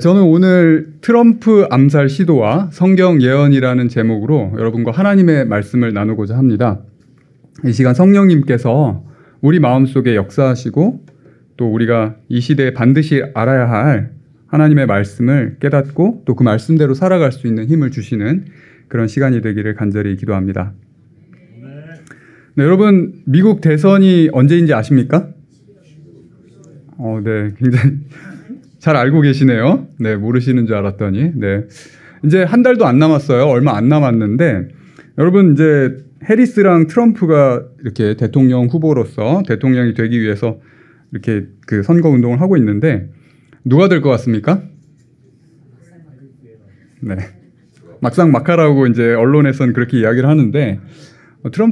저는 오늘 트럼프 암살 시도와 성경 예언이라는 제목으로 여러분과 하나님의 말씀을 나누고자 합니다. 이 시간 성령님께서 우리 마음속에 역사하시고 또 우리가 이 시대에 반드시 알아야 할 하나님의 말씀을 깨닫고 또 그 말씀대로 살아갈 수 있는 힘을 주시는 그런 시간이 되기를 간절히 기도합니다. 네, 여러분 미국 대선이 언제인지 아십니까? 네, 굉장히 잘 알고 계시네요. 네, 모르시는 줄 알았더니. 네. 이제 한 달도 안 남았어요. 얼마 안 남았는데, 여러분, 이제 해리스랑 트럼프가 이렇게 대통령 후보로서 대통령이 되기 위해서 이렇게 그 선거 운동을 하고 있는데, 누가 될 것 같습니까? 네. 막상 막하라고 이제 언론에선 그렇게 이야기를 하는데,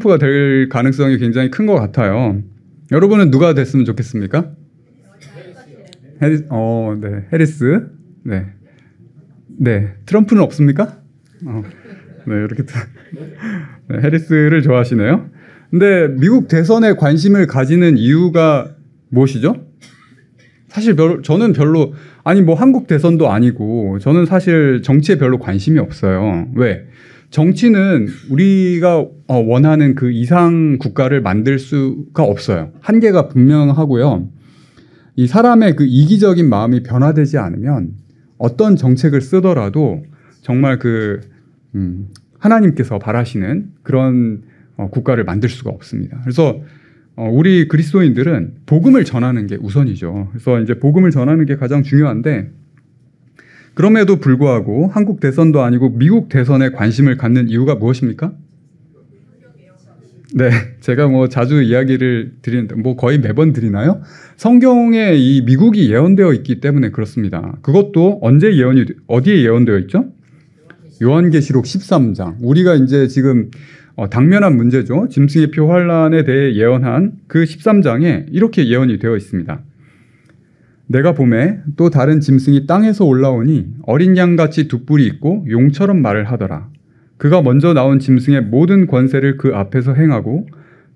트럼프가 될 가능성이 굉장히 큰 것 같아요. 여러분은 누가 됐으면 좋겠습니까? 네, 해리스. 네. 네, 트럼프는 없습니까? 네, 이렇게. 네, 해리스를 좋아하시네요. 근데 미국 대선에 관심을 가지는 이유가 무엇이죠? 사실 저는 별로, 아니 뭐 한국 대선도 아니고, 저는 사실 정치에 별로 관심이 없어요. 왜? 정치는 우리가 원하는 그 이상 국가를 만들 수가 없어요. 한계가 분명하고요. 이 사람의 그 이기적인 마음이 변화되지 않으면 어떤 정책을 쓰더라도 정말 그 하나님께서 바라시는 그런 국가를 만들 수가 없습니다. 그래서 우리 그리스도인들은 복음을 전하는 게 우선이죠. 그래서 이제 복음을 전하는 게 가장 중요한데, 그럼에도 불구하고 한국 대선도 아니고 미국 대선에 관심을 갖는 이유가 무엇입니까? 네, 제가 뭐 자주 이야기를 드리는데, 뭐 거의 매번 드리나요? 성경에 이 미국이 예언되어 있기 때문에 그렇습니다. 그것도 언제 예언이, 어디에 예언되어 있죠? 요한계시록 13장. 우리가 이제 지금 당면한 문제죠. 짐승의 피 환란에 대해 예언한 그 13장에 이렇게 예언이 되어 있습니다. 내가 보매 또 다른 짐승이 땅에서 올라오니 어린 양같이 두 뿔이 있고 용처럼 말을 하더라. 그가 먼저 나온 짐승의 모든 권세를 그 앞에서 행하고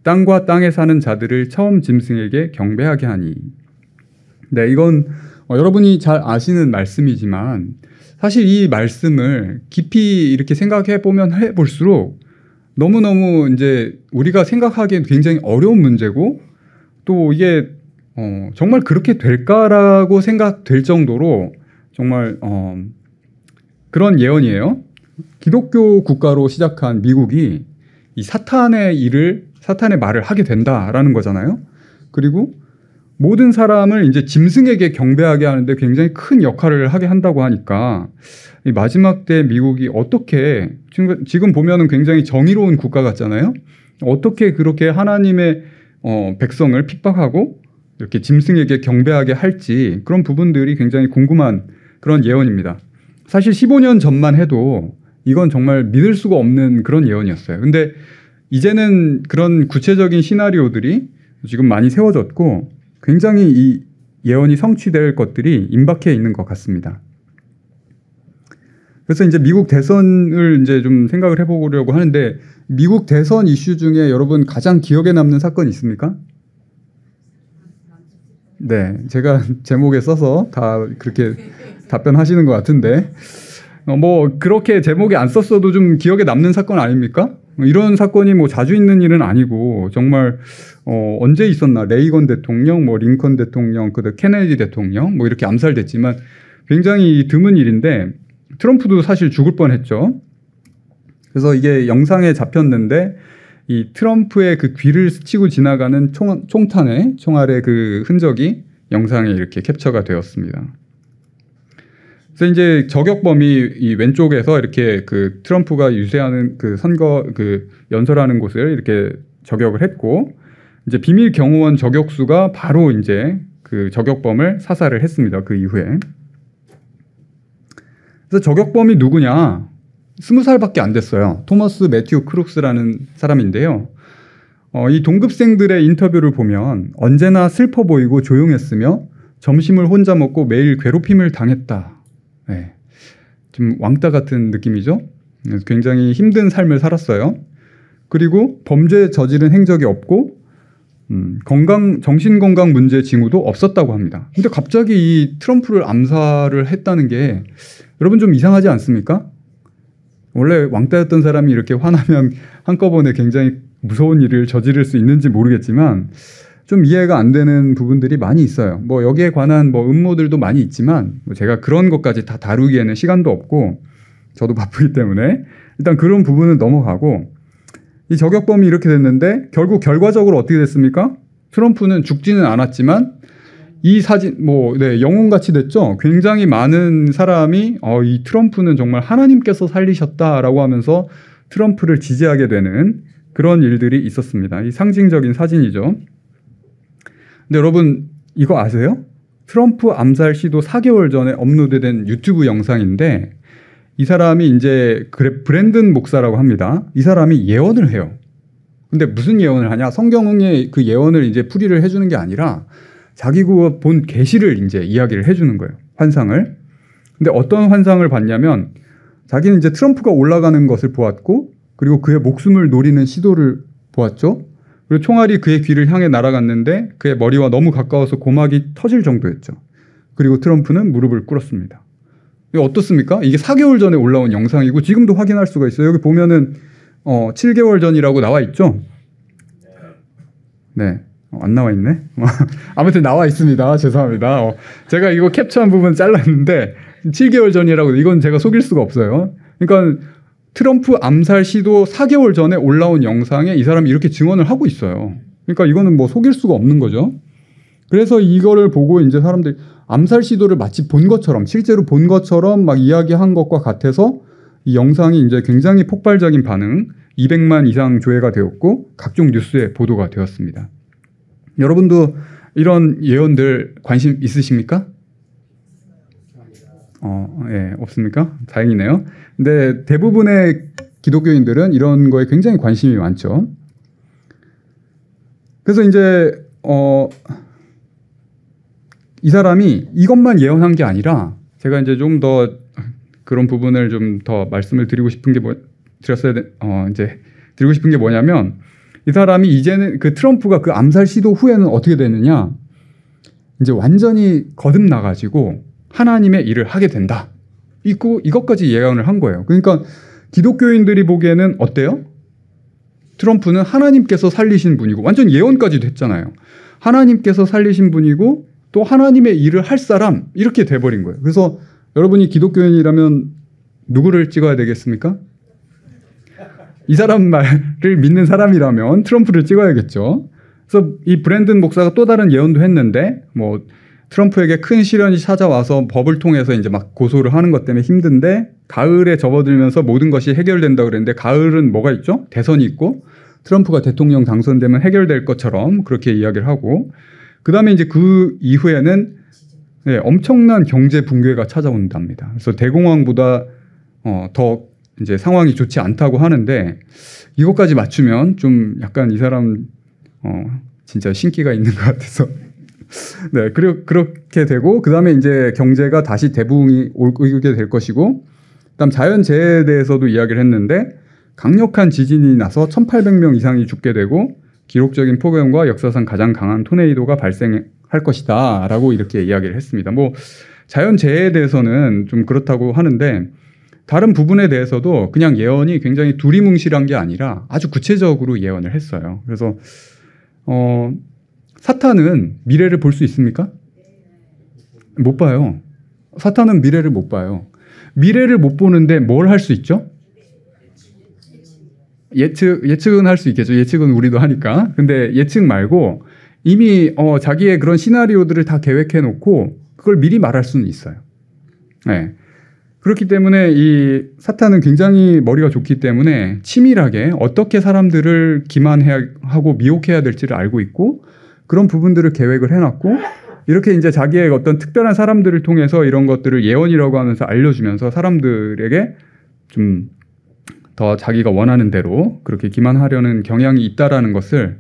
땅과 땅에 사는 자들을 처음 짐승에게 경배하게 하니. 네, 이건 여러분이 잘 아시는 말씀이지만, 사실 이 말씀을 깊이 이렇게 생각해 보면 해볼수록 너무너무 이제 우리가 생각하기엔 굉장히 어려운 문제고, 또 이게 정말 그렇게 될까라고 생각될 정도로 정말 그런 예언이에요. 기독교 국가로 시작한 미국이 이 사탄의 말을 하게 된다라는 거잖아요. 그리고 모든 사람을 이제 짐승에게 경배하게 하는데 굉장히 큰 역할을 하게 한다고 하니까, 이 마지막 때 미국이 어떻게, 지금 보면은 굉장히 정의로운 국가 같잖아요. 어떻게 그렇게 하나님의 백성을 핍박하고 이렇게 짐승에게 경배하게 할지, 그런 부분들이 굉장히 궁금한 그런 예언입니다. 사실 15년 전만 해도 이건 정말 믿을 수가 없는 그런 예언이었어요. 근데 이제는 그런 구체적인 시나리오들이 지금 많이 세워졌고, 굉장히 이 예언이 성취될 것들이 임박해 있는 것 같습니다. 그래서 이제 미국 대선을 이제 좀 생각을 해보려고 하는데, 미국 대선 이슈 중에 여러분 가장 기억에 남는 사건이 있습니까? 네, 제가 제목에 써서 다 그렇게 답변하시는 것 같은데, 뭐 그렇게 제목에 안 썼어도 좀 기억에 남는 사건 아닙니까? 이런 사건이 뭐 자주 있는 일은 아니고, 정말 언제 있었나. 레이건 대통령, 뭐 링컨 대통령, 그다음 케네디 대통령 뭐 이렇게 암살됐지만 굉장히 드문 일인데, 트럼프도 사실 죽을 뻔했죠. 그래서 이게 영상에 잡혔는데, 이 트럼프의 그 귀를 스치고 지나가는 총알의 그 흔적이 영상에 이렇게 캡처가 되었습니다. 그래서 이제 저격범이 이 왼쪽에서 이렇게 그 트럼프가 유세하는 그 선거 그 연설하는 곳을 이렇게 저격을 했고, 이제 비밀 경호원 저격수가 바로 이제 그 저격범을 사살을 했습니다. 그 이후에. 그래서 저격범이 누구냐? 20살밖에 안 됐어요. 토머스 매튜 크룩스라는 사람인데요. 이 동급생들의 인터뷰를 보면 언제나 슬퍼 보이고 조용했으며 점심을 혼자 먹고 매일 괴롭힘을 당했다. 네, 좀 왕따 같은 느낌이죠. 굉장히 힘든 삶을 살았어요. 그리고 범죄 저지른 행적이 없고 정신건강 문제 징후도 없었다고 합니다. 근데 갑자기 이 트럼프를 암살을 했다는 게 여러분 좀 이상하지 않습니까? 원래 왕따였던 사람이 이렇게 화나면 한꺼번에 굉장히 무서운 일을 저지를 수 있는지 모르겠지만 좀 이해가 안 되는 부분들이 많이 있어요. 뭐 여기에 관한 뭐 음모들도 많이 있지만 제가 그런 것까지 다 다루기에는 시간도 없고 저도 바쁘기 때문에 일단 그런 부분은 넘어가고 이 저격범이 이렇게 됐는데 결국 결과적으로 어떻게 됐습니까? 트럼프는 죽지는 않았지만 이 사진 뭐 네, 영웅같이 됐죠. 굉장히 많은 사람이 이 트럼프는 정말 하나님께서 살리셨다라고 하면서 트럼프를 지지하게 되는 그런 일들이 있었습니다. 이 상징적인 사진이죠. 근데 여러분 이거 아세요? 트럼프 암살 시도 4개월 전에 업로드된 유튜브 영상인데 이 사람이 이제 브랜든 목사라고 합니다. 이 사람이 예언을 해요. 근데 무슨 예언을 하냐? 성경의 그 예언을 이제 풀이를 해주는 게 아니라 자기가 본 계시를 이제 이야기를 해주는 거예요. 환상을. 근데 어떤 환상을 봤냐면 자기는 이제 트럼프가 올라가는 것을 보았고 그리고 그의 목숨을 노리는 시도를 보았죠. 그리고 총알이 그의 귀를 향해 날아갔는데 그의 머리와 너무 가까워서 고막이 터질 정도였죠. 그리고 트럼프는 무릎을 꿇었습니다. 어떻습니까? 이게 4개월 전에 올라온 영상이고 지금도 확인할 수가 있어요. 여기 보면은 7개월 전이라고 나와 있죠? 네. 안 나와 있네. 아무튼 나와 있습니다. 죄송합니다. 제가 이거 캡처한 부분 잘랐는데 7개월 전이라고 이건 제가 속일 수가 없어요. 그러니까 트럼프 암살 시도 4개월 전에 올라온 영상에 이 사람이 이렇게 증언을 하고 있어요. 그러니까 이거는 뭐 속일 수가 없는 거죠. 그래서 이거를 보고 이제 사람들이 암살 시도를 마치 본 것처럼 실제로 본 것처럼 막 이야기한 것과 같아서 이 영상이 이제 굉장히 폭발적인 반응, 200만 이상 조회가 되었고 각종 뉴스에 보도가 되었습니다. 여러분도 이런 예언들 관심 있으십니까? 예, 없습니까? 다행이네요. 근데 대부분의 기독교인들은 이런 거에 굉장히 관심이 많죠. 그래서 이제 이 사람이 이것만 예언한 게 아니라 제가 이제 좀 더 그런 부분을 좀 더 말씀을 드리고 싶은 게 드리고 싶은 게 뭐냐면 이 사람이 이제는 그 트럼프가 그 암살 시도 후에는 어떻게 되느냐 이제 완전히 거듭나 가지고 하나님의 일을 하게 된다. 이것까지 예언을 한 거예요. 그러니까 기독교인들이 보기에는 어때요? 트럼프는 하나님께서 살리신 분이고 완전 예언까지도 했잖아요. 하나님께서 살리신 분이고 또 하나님의 일을 할 사람 이렇게 돼버린 거예요. 그래서 여러분이 기독교인이라면 누구를 찍어야 되겠습니까? 이 사람 말을 믿는 사람이라면 트럼프를 찍어야겠죠. 그래서 이 브랜든 목사가 또 다른 예언도 했는데 뭐 트럼프에게 큰 시련이 찾아와서 법을 통해서 이제 막 고소를 하는 것 때문에 힘든데 가을에 접어들면서 모든 것이 해결된다 그랬는데 가을은 뭐가 있죠? 대선이 있고 트럼프가 대통령 당선되면 해결될 것처럼 그렇게 이야기를 하고 그다음에 이제 그 이후에는 네, 엄청난 경제 붕괴가 찾아온답니다. 그래서 대공황보다 더 이제 상황이 좋지 않다고 하는데 이것까지 맞추면 좀 약간 이 사람 진짜 신기가 있는 것 같아서 네, 그리고 그렇게 되고 그다음에 이제 경제가 다시 대붕이 오게 될 것이고 그다음 자연재해에 대해서도 이야기를 했는데 강력한 지진이 나서 1,800명 이상이 죽게 되고 기록적인 폭염과 역사상 가장 강한 토네이도가 발생할 것이다 라고 이렇게 이야기를 했습니다. 뭐 자연재해에 대해서는 좀 그렇다고 하는데 다른 부분에 대해서도 그냥 예언이 굉장히 두리뭉실한 게 아니라 아주 구체적으로 예언을 했어요. 그래서 사탄은 미래를 볼 수 있습니까? 못 봐요. 사탄은 미래를 못 봐요. 미래를 못 보는데 뭘 할 수 있죠? 예측은 할 수 있겠죠. 예측은 우리도 하니까. 근데 예측 말고 이미 자기의 그런 시나리오들을 다 계획해놓고 그걸 미리 말할 수는 있어요. 네. 그렇기 때문에 이 사탄은 굉장히 머리가 좋기 때문에 치밀하게 어떻게 사람들을 기만해야 하고 미혹해야 될지를 알고 있고 그런 부분들을 계획을 해놨고 이렇게 이제 자기의 어떤 특별한 사람들을 통해서 이런 것들을 예언이라고 하면서 알려주면서 사람들에게 좀 더 자기가 원하는 대로 그렇게 기만하려는 경향이 있다라는 것을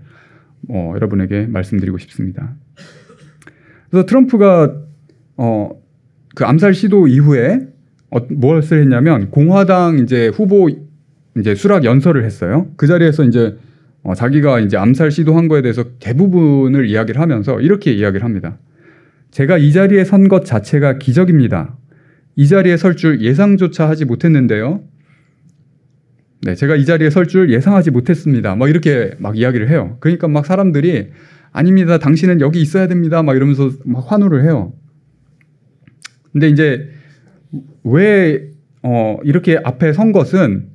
여러분에게 말씀드리고 싶습니다. 그래서 트럼프가 그 암살 시도 이후에 무엇을 했냐면 공화당 이제 후보 이제 수락 연설을 했어요. 그 자리에서 이제 자기가 이제 암살 시도한 거에 대해서 대부분을 이야기를 하면서 이렇게 이야기를 합니다. 제가 이 자리에 선 것 자체가 기적입니다. 이 자리에 설 줄 예상조차 하지 못했는데요. 네, 제가 이 자리에 설 줄 예상하지 못했습니다. 막 이렇게 막 이야기를 해요. 그러니까 막 사람들이 아닙니다. 당신은 여기 있어야 됩니다. 막 이러면서 막 환호를 해요. 근데 이제 왜 이렇게 앞에 선 것은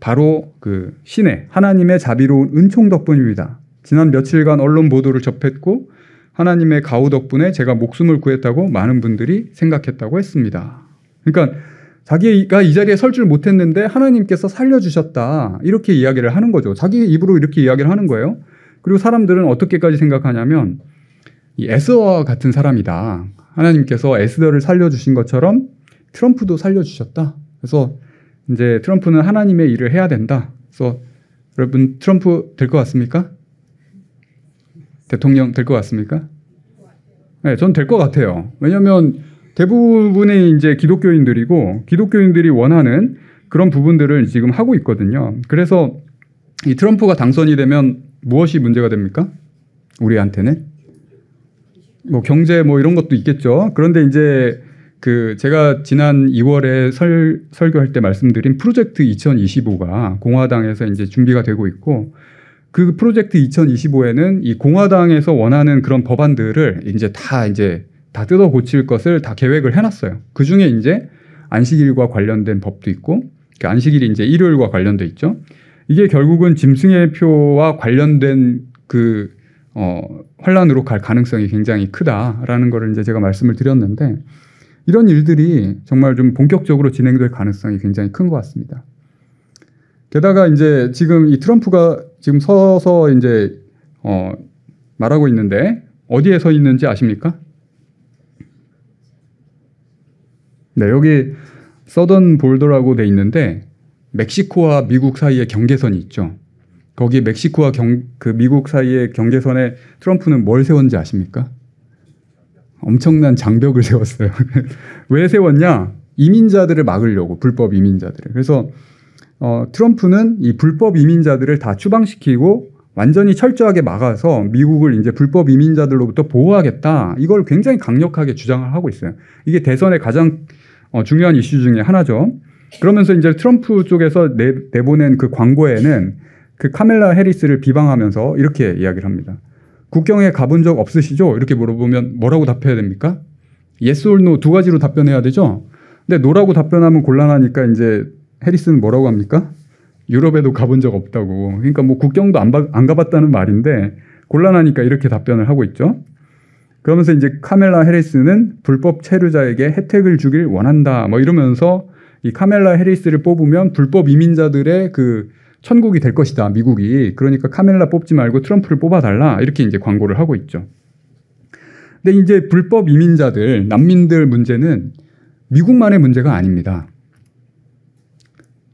바로 그 신의 하나님의 자비로운 은총 덕분입니다. 지난 며칠간 언론 보도를 접했고 하나님의 가호 덕분에 제가 목숨을 구했다고 많은 분들이 생각했다고 했습니다. 그러니까 자기가 이 자리에 설 줄 못했는데 하나님께서 살려주셨다 이렇게 이야기를 하는 거죠. 자기 입으로 이렇게 이야기를 하는 거예요. 그리고 사람들은 어떻게까지 생각하냐면 이 에스더와 같은 사람이다. 하나님께서 에스더를 살려주신 것처럼 트럼프도 살려주셨다. 그래서 이제 트럼프는 하나님의 일을 해야 된다. 그래서 여러분 트럼프 될 것 같습니까? 대통령 될 것 같습니까? 네, 전 될 것 같아요. 왜냐하면 대부분의 이제 기독교인들이고 기독교인들이 원하는 그런 부분들을 지금 하고 있거든요. 그래서 이 트럼프가 당선이 되면 무엇이 문제가 됩니까? 우리한테는 뭐 경제 뭐 이런 것도 있겠죠. 그런데 이제 그 제가 지난 2월에 설교할 때 말씀드린 프로젝트 2025가 공화당에서 이제 준비가 되고 있고 그 프로젝트 2025에는 이 공화당에서 원하는 그런 법안들을 이제 다 뜯어 고칠 것을 다 계획을 해놨어요. 그 중에 이제 안식일과 관련된 법도 있고, 그 안식일이 이제 일요일과 관련돼 있죠. 이게 결국은 짐승의 표와 관련된 그 환란으로 갈 가능성이 굉장히 크다라는 거를 이제 제가 말씀을 드렸는데 이런 일들이 정말 좀 본격적으로 진행될 가능성이 굉장히 큰 것 같습니다. 게다가 이제 지금 이 트럼프가 지금 서서 이제 말하고 있는데 어디에 서 있는지 아십니까? 네, 여기 서던 볼더라고 돼 있는데 멕시코와 미국 사이에 경계선이 있죠. 거기 멕시코와 그 미국 사이의 경계선에 트럼프는 뭘 세웠는지 아십니까? 엄청난 장벽을 세웠어요. 왜 세웠냐? 이민자들을 막으려고, 불법 이민자들을. 그래서 트럼프는 이 불법 이민자들을 다 추방시키고 완전히 철저하게 막아서 미국을 이제 불법 이민자들로부터 보호하겠다. 이걸 굉장히 강력하게 주장을 하고 있어요. 이게 대선의 가장 중요한 이슈 중에 하나죠. 그러면서 이제 트럼프 쪽에서 내보낸 그 광고에는 그 카멜라 해리스를 비방하면서 이렇게 이야기를 합니다. 국경에 가본 적 없으시죠? 이렇게 물어보면 뭐라고 답해야 됩니까? Yes or no 두 가지로 답변해야 되죠? 근데 no라고 답변하면 곤란하니까 이제 해리스는 뭐라고 합니까? 유럽에도 가본 적 없다고. 그러니까 뭐 국경도 안 가봤다는 말인데 곤란하니까 이렇게 답변을 하고 있죠. 그러면서 이제 카멜라 해리스는 불법 체류자에게 혜택을 주길 원한다. 뭐 이러면서 이 카멜라 해리스를 뽑으면 불법 이민자들의 그 천국이 될 것이다. 미국이. 그러니까 카멜라 뽑지 말고 트럼프를 뽑아달라. 이렇게 이제 광고를 하고 있죠. 근데 이제 불법 이민자들, 난민들 문제는 미국만의 문제가 아닙니다.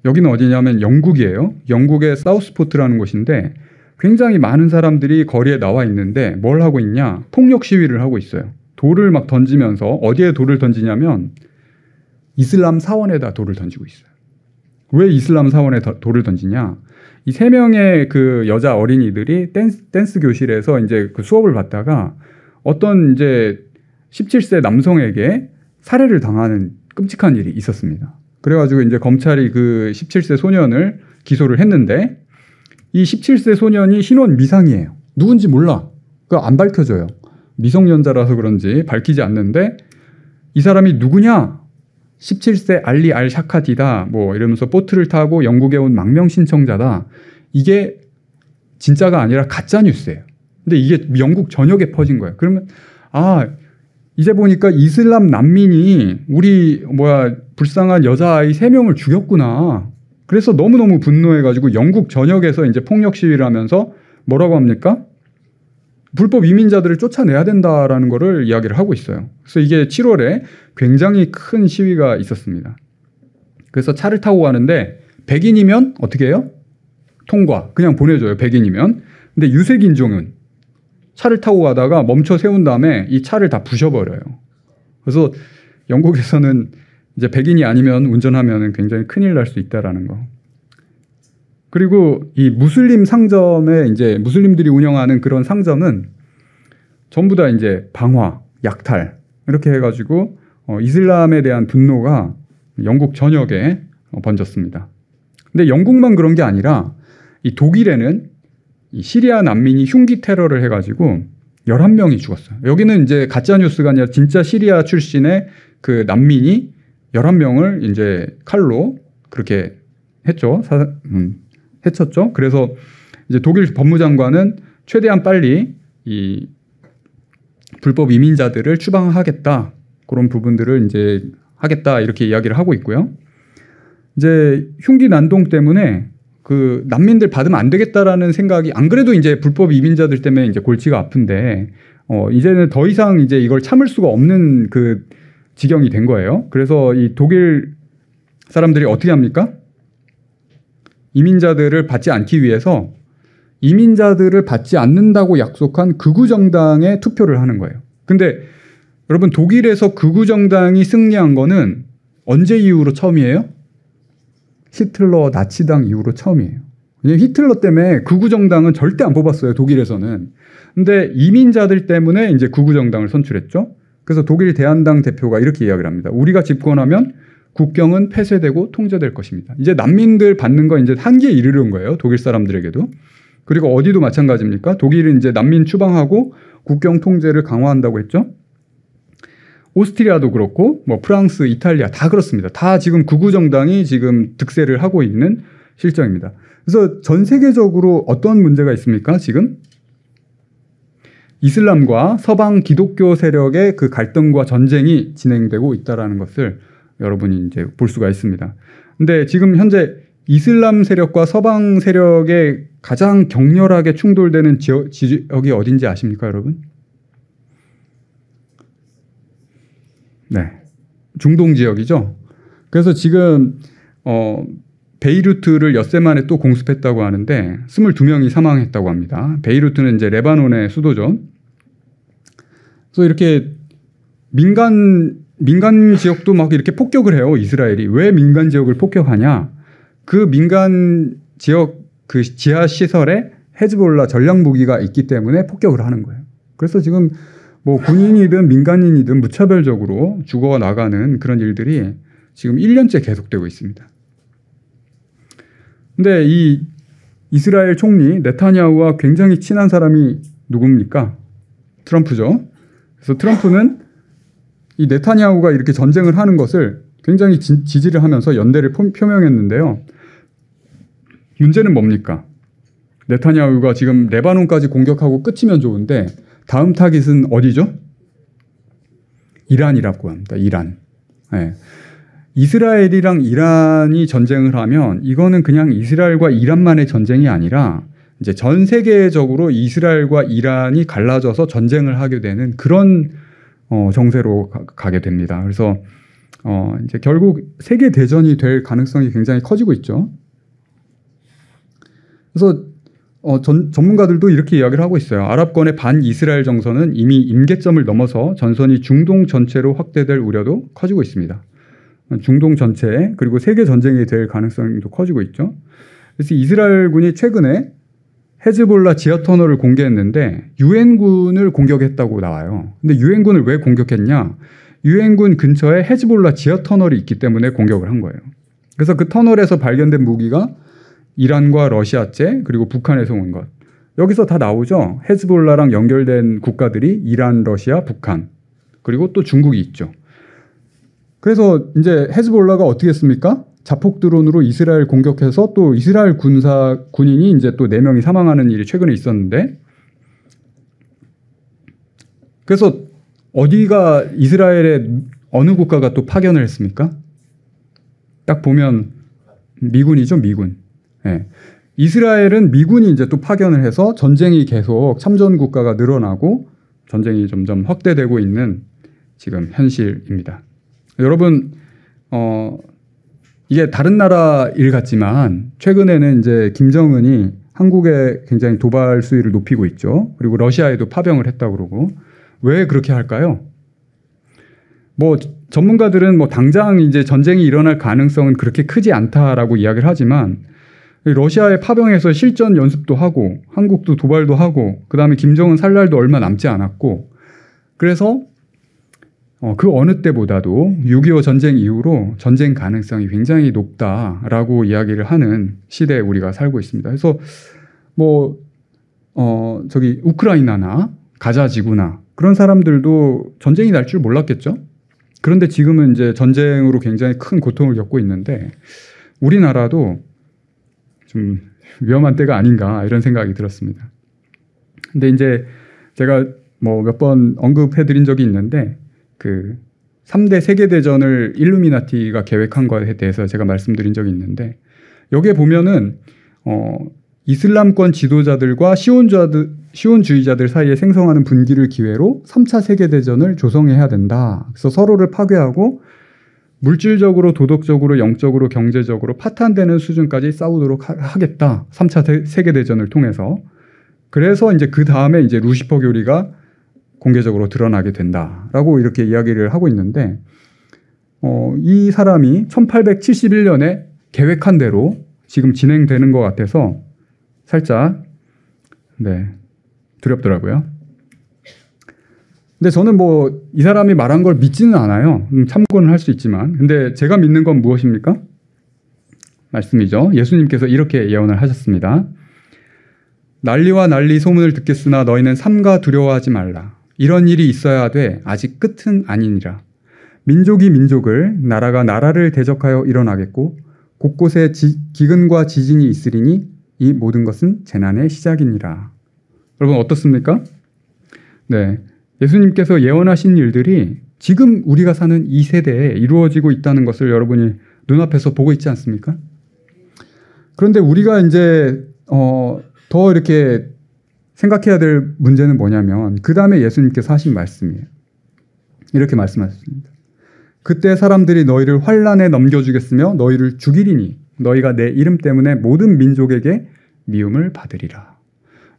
여기는 어디냐면 영국이에요. 영국의 사우스포트라는 곳인데 굉장히 많은 사람들이 거리에 나와 있는데 뭘 하고 있냐? 폭력 시위를 하고 있어요. 돌을 막 던지면서 어디에 돌을 던지냐면 이슬람 사원에다 돌을 던지고 있어요. 왜 이슬람 사원에 돌을 던지냐? 이 세 명의 그 여자 어린이들이 댄스 교실에서 이제 그 수업을 받다가 어떤 이제 17세 남성에게 살해를 당하는 끔찍한 일이 있었습니다. 그래가지고 이제 검찰이 그 17세 소년을 기소를 했는데 이 17세 소년이 신원 미상이에요. 누군지 몰라. 그거 안 밝혀져요. 미성년자라서 그런지 밝히지 않는데 이 사람이 누구냐? 17세 알리 알 샤카디다. 뭐 이러면서 보트를 타고 영국에 온 망명 신청자다. 이게 진짜가 아니라 가짜 뉴스예요. 근데 이게 영국 전역에 퍼진 거예요. 그러면 이제 보니까 이슬람 난민이 우리 불쌍한 여자아이 3명을 죽였구나. 그래서 너무너무 분노해가지고 영국 전역에서 이제 폭력 시위를 하면서 뭐라고 합니까? 불법 이민자들을 쫓아내야 된다라는 거를 이야기를 하고 있어요. 그래서 이게 7월에 굉장히 큰 시위가 있었습니다. 그래서 차를 타고 가는데 백인이면 어떻게 해요? 통과. 그냥 보내줘요. 백인이면. 근데 유색인종은 차를 타고 가다가 멈춰 세운 다음에 이 차를 다 부셔버려요. 그래서 영국에서는 이제 백인이 아니면 운전하면 굉장히 큰일 날 수 있다라는 거. 그리고 이 무슬림 상점에 이제 무슬림들이 운영하는 그런 상점은 전부 다 이제 방화, 약탈 이렇게 해가지고 이슬람에 대한 분노가 영국 전역에 번졌습니다. 근데 영국만 그런 게 아니라 이 독일에는 이 시리아 난민이 흉기 테러를 해가지고 11명이 죽었어요. 여기는 이제 가짜뉴스가 아니라 진짜 시리아 출신의 그 난민이 11명을 이제 칼로 그렇게 했죠. 해쳤죠. 그래서 이제 독일 법무장관은 최대한 빨리 이 불법 이민자들을 추방하겠다. 그런 부분들을 이제 하겠다. 이렇게 이야기를 하고 있고요. 이제 흉기 난동 때문에 그 난민들 받으면 안 되겠다라는 생각이 안 그래도 이제 불법 이민자들 때문에 이제 골치가 아픈데 이제는 더 이상 이제 이걸 참을 수가 없는 그 지경이 된 거예요. 그래서 이 독일 사람들이 어떻게 합니까? 이민자들을 받지 않기 위해서 이민자들을 받지 않는다고 약속한 극우 정당에 투표를 하는 거예요. 근데 여러분 독일에서 극우 정당이 승리한 거는 언제 이후로 처음이에요? 히틀러 나치당 이후로 처음이에요. 왜냐면 히틀러 때문에 극우 정당은 절대 안 뽑았어요. 독일에서는. 근데 이민자들 때문에 이제 극우 정당을 선출했죠. 그래서 독일 대한당 대표가 이렇게 이야기를 합니다. 우리가 집권하면 국경은 폐쇄되고 통제될 것입니다. 이제 난민들 받는 거 이제 한계에 이르는 거예요. 독일 사람들에게도. 그리고 어디도 마찬가지입니까? 독일은 이제 난민 추방하고 국경 통제를 강화한다고 했죠. 오스트리아도 그렇고 뭐 프랑스, 이탈리아 다 그렇습니다. 다 지금 극우 정당이 지금 득세를 하고 있는 실정입니다. 그래서 전 세계적으로 어떤 문제가 있습니까? 지금 이슬람과 서방 기독교 세력의 그 갈등과 전쟁이 진행되고 있다라는 것을 여러분이 이제 볼 수가 있습니다. 근데 지금 현재 이슬람 세력과 서방 세력의 가장 격렬하게 충돌되는 지역이 어딘지 아십니까, 여러분? 네, 중동 지역이죠. 그래서 지금 베이루트를 엿새 만에 또 공습했다고 하는데 22명이 사망했다고 합니다. 베이루트는 이제 레바논의 수도죠. 그래서 이렇게 민간 지역도 막 이렇게 폭격을 해요. 이스라엘이. 왜 민간 지역을 폭격하냐? 그 민간 지역 그 지하 시설에 헤즈볼라 전략 무기가 있기 때문에 폭격을 하는 거예요. 그래서 지금 뭐 군인이든 민간인이든 무차별적으로 죽어나가는 그런 일들이 지금 1년째 계속되고 있습니다. 근데 이 이스라엘 총리 네타냐후와 굉장히 친한 사람이 누굽니까? 트럼프죠. 그래서 트럼프는 이 네타냐후가 이렇게 전쟁을 하는 것을 굉장히 지지를 하면서 연대를 표명했는데요. 문제는 뭡니까? 네타냐후가 지금 레바논까지 공격하고 끝이면 좋은데 다음 타깃은 어디죠? 이란이라고 합니다. 이란. 네. 이스라엘이랑 이란이 전쟁을 하면 이거는 그냥 이스라엘과 이란만의 전쟁이 아니라 이제 전 세계적으로 이스라엘과 이란이 갈라져서 전쟁을 하게 되는 그런 정세로 가게 됩니다. 그래서 이제 결국 세계 대전이 될 가능성이 굉장히 커지고 있죠. 그래서 전문가들도 이렇게 이야기를 하고 있어요. 아랍권의 반이스라엘 정서는 이미 임계점을 넘어서 전선이 중동 전체로 확대될 우려도 커지고 있습니다. 중동 전체 그리고 세계 전쟁이 될 가능성도 커지고 있죠. 그래서 이스라엘군이 최근에 헤즈볼라 지하터널을 공개했는데 유엔군을 공격했다고 나와요. 근데 유엔군을 왜 공격했냐? 유엔군 근처에 헤즈볼라 지하터널이 있기 때문에 공격을 한 거예요. 그래서 그 터널에서 발견된 무기가 이란과 러시아제 그리고 북한에서 온 것. 여기서 다 나오죠. 헤즈볼라랑 연결된 국가들이 이란, 러시아, 북한 그리고 또 중국이 있죠. 그래서 이제 헤즈볼라가 어떻게 했습니까? 자폭 드론으로 이스라엘 공격해서 또 이스라엘 군인이 이제 또 4명이 사망하는 일이 최근에 있었는데 그래서 어디가 이스라엘의 어느 국가가 또 파견을 했습니까? 딱 보면 미군이죠. 미군. 네. 이스라엘은 미군이 이제 또 파견을 해서 전쟁이 계속 참전 국가가 늘어나고 전쟁이 점점 확대되고 있는 지금 현실입니다. 여러분, 이게 다른 나라 일 같지만 최근에는 이제 김정은이 한국에 굉장히 도발 수위를 높이고 있죠. 그리고 러시아에도 파병을 했다고 그러고 왜 그렇게 할까요? 뭐 전문가들은 뭐 당장 이제 전쟁이 일어날 가능성은 그렇게 크지 않다라고 이야기를 하지만 러시아에 파병해서 실전 연습도 하고 한국도 도발도 하고 그다음에 김정은 살 날도 얼마 남지 않았고 그래서 그 어느 때보다도 6.25 전쟁 이후로 전쟁 가능성이 굉장히 높다라고 이야기를 하는 시대에 우리가 살고 있습니다. 그래서 저기 우크라이나나 가자지구나 그런 사람들도 전쟁이 날 줄 몰랐겠죠. 그런데 지금은 이제 전쟁으로 굉장히 큰 고통을 겪고 있는데 우리나라도 좀 위험한 때가 아닌가 이런 생각이 들었습니다. 근데 이제 제가 몇 번 언급해드린 적이 있는데 그 3대 세계대전을 일루미나티가 계획한 것에 대해서 제가 말씀드린 적이 있는데 여기에 보면은 이슬람권 지도자들과 시온주의자들 사이에 생성하는 분기를 기회로 3차 세계대전을 조성해야 된다. 그래서 서로를 파괴하고 물질적으로, 도덕적으로, 영적으로, 경제적으로 파탄되는 수준까지 싸우도록 하겠다. 3차 세계대전을 통해서. 그래서 이제 그 다음에 이제 루시퍼 교리가 공개적으로 드러나게 된다라고 이렇게 이야기를 하고 있는데 이 사람이 1871년에 계획한 대로 지금 진행되는 것 같아서 살짝 두렵더라고요. 근데 저는 이 사람이 말한 걸 믿지는 않아요. 참고는 할 수 있지만 근데 제가 믿는 건 무엇입니까? 말씀이죠. 예수님께서 이렇게 예언을 하셨습니다. 난리와 난리 소문을 듣겠으나 너희는 삼가 두려워하지 말라. 이런 일이 있어야 하되 아직 끝은 아니니라. 민족이 민족을, 나라가 나라를 대적하여 일어나겠고 곳곳에 기근과 지진이 있으리니 이 모든 것은 재난의 시작이니라. 여러분 어떻습니까? 예수님께서 예언하신 일들이 지금 우리가 사는 이 세대에 이루어지고 있다는 것을 여러분이 눈앞에서 보고 있지 않습니까? 그런데 우리가 이제 더 이렇게 생각해야 될 문제는 뭐냐면 그 다음에 예수님께서 하신 말씀이에요. 이렇게 말씀하셨습니다. 그때 사람들이 너희를 환란에 넘겨주겠으며 너희를 죽이리니 너희가 내 이름 때문에 모든 민족에게 미움을 받으리라.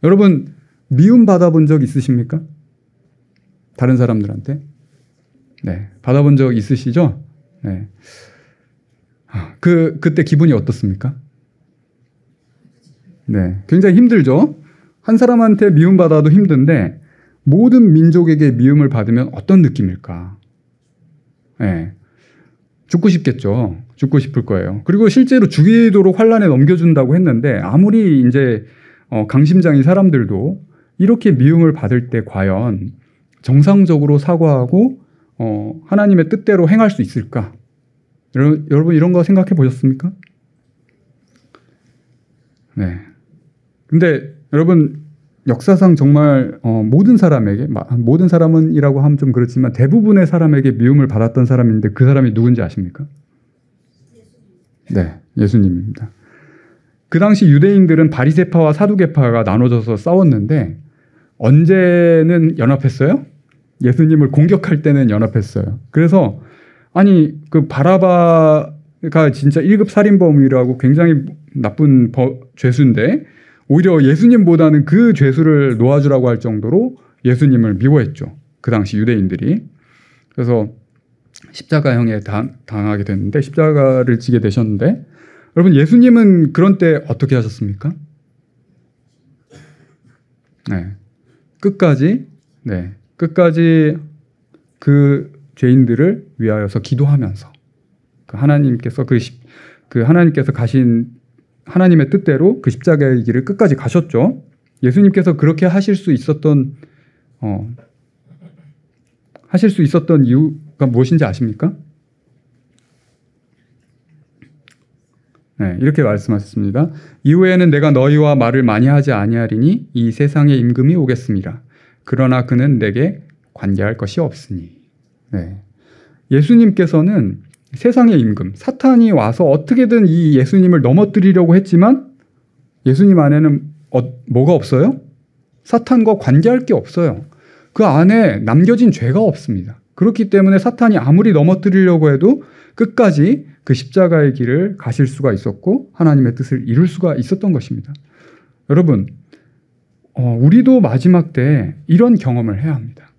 여러분 미움 받아본 적 있으십니까? 다른 사람들한테? 받아본 적 있으시죠? 그때 기분이 어떻습니까? 굉장히 힘들죠? 한 사람한테 미움받아도 힘든데 모든 민족에게 미움을 받으면 어떤 느낌일까? 죽고 싶겠죠. 죽고 싶을 거예요. 그리고 실제로 죽이도록 환란에 넘겨준다고 했는데 아무리 이제 강심장인 사람들도 이렇게 미움을 받을 때 과연 정상적으로 사과하고 하나님의 뜻대로 행할 수 있을까? 여러분 이런 거 생각해 보셨습니까? 근데 여러분 역사상 정말 모든 사람에게 모든 사람이라고 하면 좀 그렇지만 대부분의 사람에게 미움을 받았던 사람인데 그 사람이 누군지 아십니까? 예수님입니다. 그 당시 유대인들은 바리새파와 사두개파가 나눠져서 싸웠는데 언제는 연합했어요? 예수님을 공격할 때는 연합했어요. 그래서 그 바라바가 진짜 1급 살인범이라고 굉장히 나쁜 죄수인데 오히려 예수님보다는 그 죄수를 놓아주라고 할 정도로 예수님을 미워했죠. 그 당시 유대인들이. 그래서 십자가형에 당하게 됐는데 십자가를 지게 되셨는데 여러분 예수님은 그런 때 어떻게 하셨습니까? 끝까지 그 죄인들을 위하여서 기도하면서 하나님께서 가신 하나님의 뜻대로 그 십자가의 길을 끝까지 가셨죠. 예수님께서 그렇게 하실 수 있었던 이유가 무엇인지 아십니까? 이렇게 말씀하셨습니다. 이후에는 내가 너희와 말을 많이 하지 아니하리니 이 세상의 임금이 오겠습니다. 그러나 그는 내게 관계할 것이 없으니. 예수님께서는 세상의 임금, 사탄이 와서 어떻게든 이 예수님을 넘어뜨리려고 했지만 예수님 안에는 뭐가 없어요? 사탄과 관계할 게 없어요. 그 안에 남겨진 죄가 없습니다. 그렇기 때문에 사탄이 아무리 넘어뜨리려고 해도 끝까지 그 십자가의 길을 가실 수가 있었고 하나님의 뜻을 이룰 수가 있었던 것입니다. 여러분, 우리도 마지막 때 이런 경험을 해야 합니다.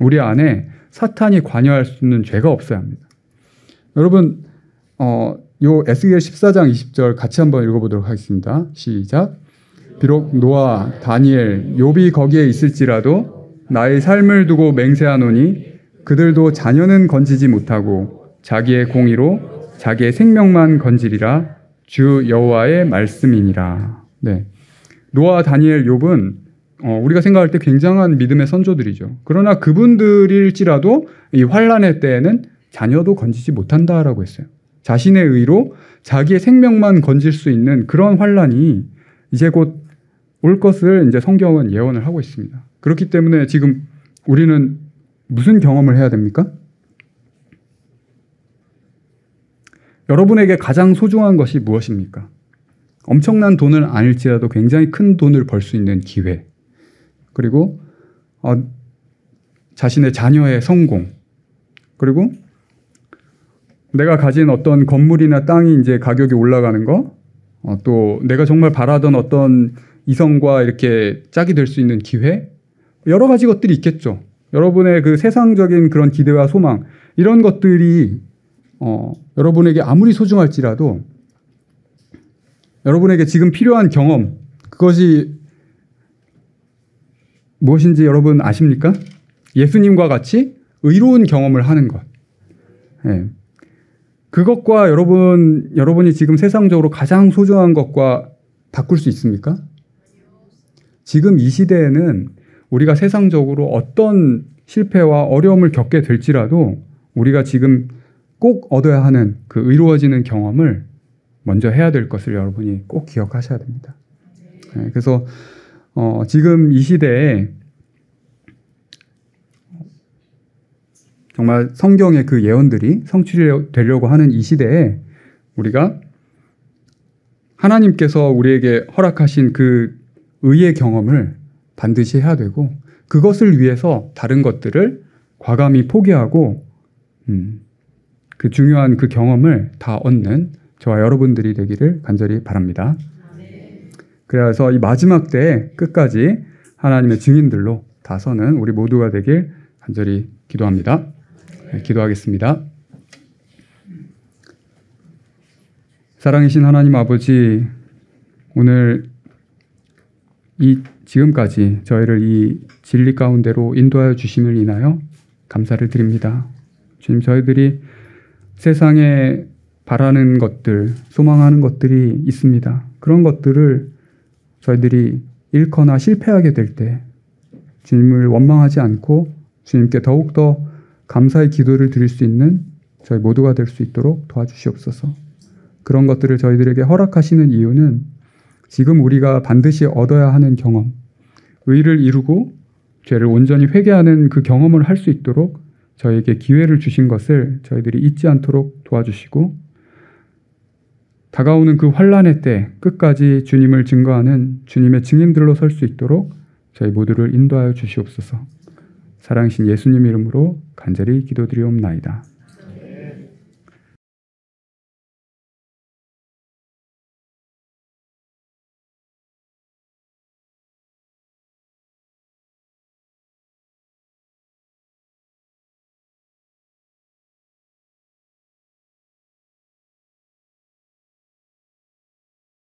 우리 안에 사탄이 관여할 수 있는 죄가 없어야 합니다. 여러분 요 에스겔 14장 20절 같이 한번 읽어보도록 하겠습니다. 시작. 비록 노아, 다니엘, 욥이 거기에 있을지라도 나의 삶을 두고 맹세하노니 그들도 자녀는 건지지 못하고 자기의 공의로 자기의 생명만 건지리라. 주 여호와의 말씀이니라. 네. 노아, 다니엘, 욥은 우리가 생각할 때 굉장한 믿음의 선조들이죠. 그러나 그분들일지라도 이 환란의 때에는 자녀도 건지지 못한다라고 했어요. 자신의 의로 자기의 생명만 건질 수 있는 그런 환란이 이제 곧 올 것을 이제 성경은 예언을 하고 있습니다. 그렇기 때문에 지금 우리는 무슨 경험을 해야 됩니까? 여러분에게 가장 소중한 것이 무엇입니까? 엄청난 돈은 아닐지라도 굉장히 큰 돈을 벌 수 있는 기회, 그리고 자신의 자녀의 성공, 그리고 내가 가진 어떤 건물이나 땅이 이제 가격이 올라가는 거, 또 내가 정말 바라던 어떤 이성과 이렇게 짝이 될 수 있는 기회, 여러 가지 것들이 있겠죠. 여러분의 그 세상적인 그런 기대와 소망, 이런 것들이 여러분에게 아무리 소중할지라도 여러분에게 지금 필요한 경험, 그것이 무엇인지 여러분 아십니까? 예수님과 같이 의로운 경험을 하는 것. 네. 그것과 여러분이 지금 세상적으로 가장 소중한 것과 바꿀 수 있습니까? 지금 이 시대에는 우리가 세상적으로 어떤 실패와 어려움을 겪게 될지라도 우리가 지금 꼭 얻어야 하는 그 의로워지는 경험을 먼저 해야 될 것을 여러분이 꼭 기억하셔야 됩니다. 네, 그래서 지금 이 시대에 정말 성경의 그 예언들이 성취되려고 하는 이 시대에 우리가 하나님께서 우리에게 허락하신 그 의의 경험을 반드시 해야 되고, 그것을 위해서 다른 것들을 과감히 포기하고 그 중요한 그 경험을 다 얻는 저와 여러분들이 되기를 간절히 바랍니다. 그래서 이 마지막 때에 끝까지 하나님의 증인들로 다 서는 우리 모두가 되길 간절히 기도합니다. 기도하겠습니다. 사랑이신 하나님 아버지, 오늘 지금까지 저희를 이 진리 가운데로 인도하여 주심을 인하여 감사를 드립니다. 주님, 저희들이 세상에 바라는 것들, 소망하는 것들이 있습니다. 그런 것들을 저희들이 잃거나 실패하게 될 때 주님을 원망하지 않고 주님께 더욱더 감사의 기도를 드릴 수 있는 저희 모두가 될 수 있도록 도와주시옵소서. 그런 것들을 저희들에게 허락하시는 이유는 지금 우리가 반드시 얻어야 하는 경험, 의를 이루고 죄를 온전히 회개하는 그 경험을 할 수 있도록 저희에게 기회를 주신 것을 저희들이 잊지 않도록 도와주시고, 다가오는 그 환란의 때 끝까지 주님을 증거하는 주님의 증인들로 설 수 있도록 저희 모두를 인도하여 주시옵소서. 사랑하신 예수님 이름으로 간절히 기도드리옵나이다.